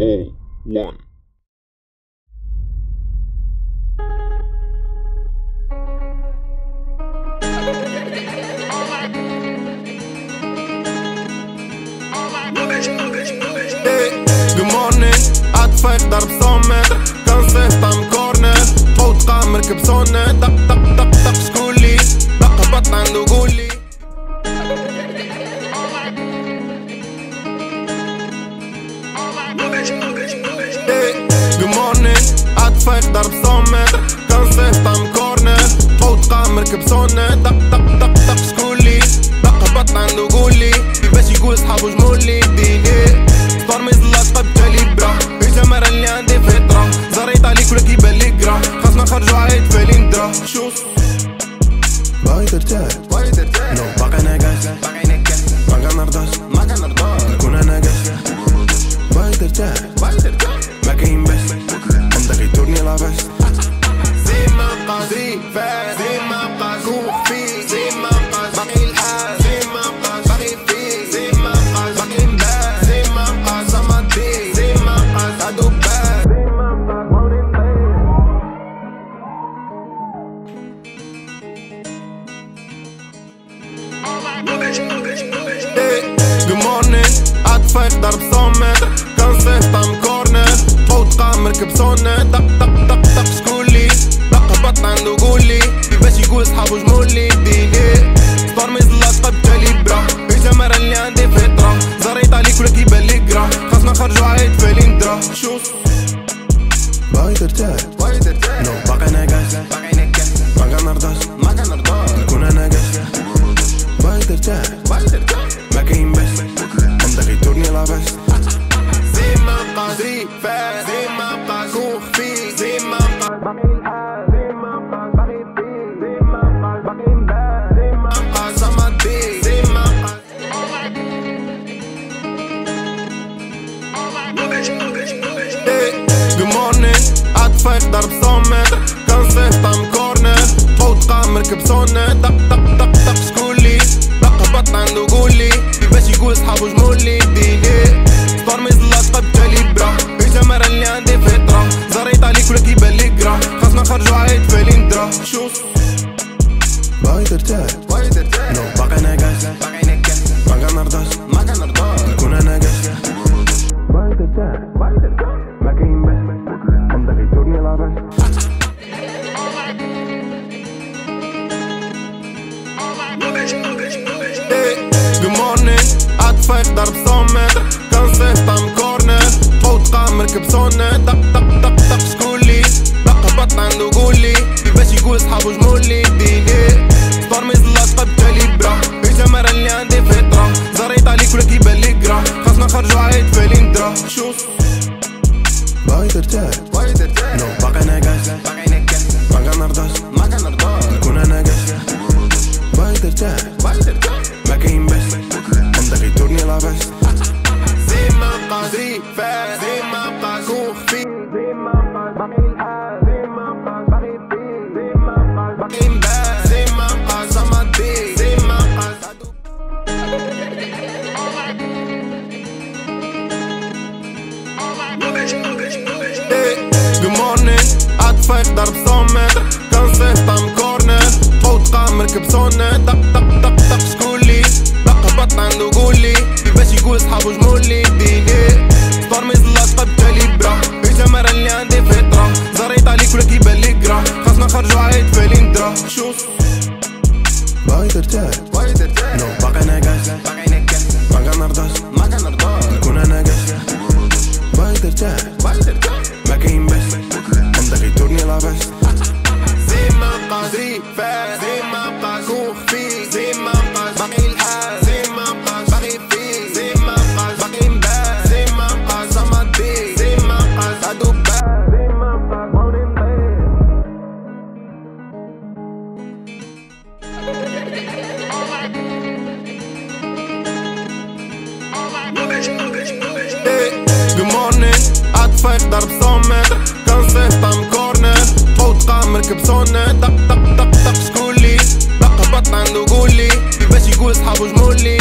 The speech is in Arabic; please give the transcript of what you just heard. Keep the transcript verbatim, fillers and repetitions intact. all one. Good morning, عطفك ضرب صامر كان سيطان كورنر طوط قام ركب سونر طق طق طق طق شكولي طق بط عنده قولي Good morning, عطفك ضرب صامر كان سيطان كورنر طوط قام ركب سونر طق طق طق طق شكولي طق بط عنده قولي باش يقول صحابو جمولي بيجي طرمي زلاطة بكاليبرا الجمرة اللي عندي فترة زريت عليك ولا كيبان لي كرا خاصنا نخرجو عايد فالين درا شوف باغي ترتاح باغي ترتاح نو باقي ناقص باقي ناقص ما كنرضاش ما كنرضاش نكون انا ناقص باغي ترتاح باغي ترتاح ما كاين باس عندك يدورني لاباس زي ما بقى زي فات زي ما بقى كون فيه زي ما بقى باقي الحال زي ما بقى باقي فيه زي ما بقى باقي Good morning, عطفك ضرب صامر كان سيطان كورنر طوط قام ركب سونر طق طق طق طق شكولي طق بط عنده قولي باش يقول صحابو جمولي ديني طرمي زلاطة بكاليبرا الجمرة اللي عندي فترة زريت عليك ولا كيبان لي كرا خاصنا نخرجو عايد فالين درا شوف باغي ترتاح باغي ترتاح نو باقي ناقص باقي ناقص ما كنرضاش ما كنرضاش نكون انا ناقص باغي ترتاح باغي ترتاح ما كاين باس عندك يدورني لاباس زي ما بقى زي فات زي ما بقى كون خفيف زي ما بقى باقي الحال زي ما بقى باقي فيه زي ما بقى باقي نبان زي ما بقى صمدي زي ما بقى Good morning عطفك ضرب صامر كان سيطان كورنر طوط قام ركب سونر طق طق طق طق شكولي بط عنده قولي باش يقول صحابو جمولي ديني طرمي زلاطة بكاليبرا الجمرة اللي عندي فترة زريت عليك ولا كيبان لي كرا خاصنا نخرجو عايد فالين درا شوف باغي ترتاح باغي ترتاح نو باقي ناقص باقي ناقص ما كنرضاش ما كنرضاش نكون انا ناقص باغي ترتاح باغي ترتاح ما كاين باس عندك يدورني لاباس Good morning, عطفك ضرب صامر كان سيطان كورنر طوط قام ركب سونر طق طق طق طق شكولي طق بط عنده قولي باش يقول صحابو جمولي ديني طرمي زلاطة بكاليبرا الجمرة اللي عندي فترة زريت عليك ولا كيبان لي كرا خاصنا نخرجو عايد فالين درا شوف باغي ترتاح باغي ترتاح نو باقي ناقص باقي ناقص ما كنرضاش ما كنرضاش نكون انا ناقص باغي ترتاح باغي ترتاح ما كاين باس عندك يدورني لاباس زي ما بقى زي فات زي ما بقى كون خفيف زي ما بقى باقي الحال زي ما بقى باقي فيه زي ما بقى باقي نبان زي ما بقى صمدي زي ما بقى Good morning عطفك ضرب صامر كان سيطان كورنر طوط قام ركب سونر طق طق طق طق شكولي طق بط عنده قولي باش يقول صحابو جمولي ديني طرمي زلاطة بكاليبرا الجمرة اللي عندي فترة زريت عليك ولا كيبان لي كرا خاصنا نخرجو عايد فالين درا شوف باغي ترتاح باغي ترتاح نو باقي ناقص باقي ناقص ما كنرضاش ما كنرضاش نكون انا ناقص باغي ترتاح باغي ترتاح ما كاين باس عندك يدورني لاباس زي ما بقى زي فات زي ما بقى كون خفيف زي ما بقى باقي الحال زي ما بقى باقي فيه زي ما بقى باقي نبان زي ما بقى صمدي زي ما بقى صدوبان زي ما بقى باغي نطير Good morning عطفك ضرب صامر كان سيطان كورنر طوط قام ركب سونر طق طق طق طق شكولي طق بط عنده قولي باش يقول صحابو جمولي